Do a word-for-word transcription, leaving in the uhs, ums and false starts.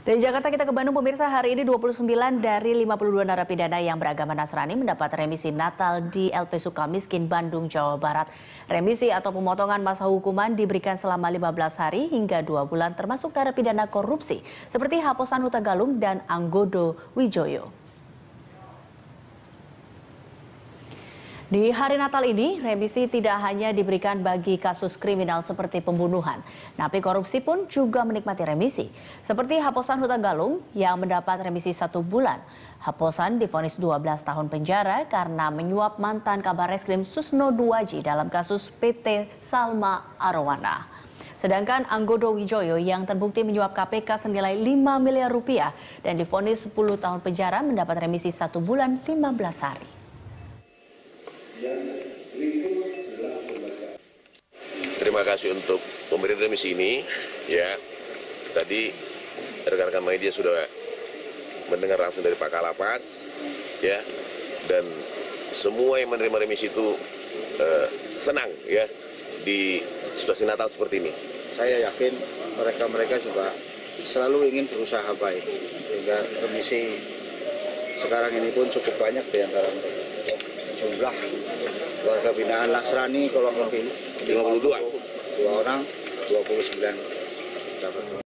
Dari Jakarta kita ke Bandung, pemirsa. Hari ini dua puluh sembilan dari lima puluh dua narapidana yang beragama Nasrani mendapat remisi Natal di L P Sukamiskin, Bandung, Jawa Barat. Remisi atau pemotongan masa hukuman diberikan selama lima belas hari hingga dua bulan, termasuk narapidana korupsi seperti Haposan Hutagalung dan Anggodo Widjojo. Di hari Natal ini, remisi tidak hanya diberikan bagi kasus kriminal seperti pembunuhan, napi korupsi pun juga menikmati remisi. Seperti Haposan Hutagalung yang mendapat remisi satu bulan. Haposan divonis dua belas tahun penjara karena menyuap mantan Kabareskrim Susno Duwaji dalam kasus P T Salma Arowana. Sedangkan Anggodo Widjojo yang terbukti menyuap K P K senilai lima miliar rupiah dan divonis sepuluh tahun penjara mendapat remisi satu bulan lima belas hari. Terima kasih untuk pemberian remisi ini. Ya, tadi rekan-rekan media sudah mendengar langsung dari Pak Kalapas, ya, dan semua yang menerima remisi itu eh, senang, ya, di situasi Natal seperti ini. Saya yakin mereka-mereka juga selalu ingin berusaha baik, sehingga remisi sekarang ini pun cukup banyak di antara mereka. Jumlah warga binaan Nasrani kalau lebih lima puluh dua orang, dua puluh sembilan.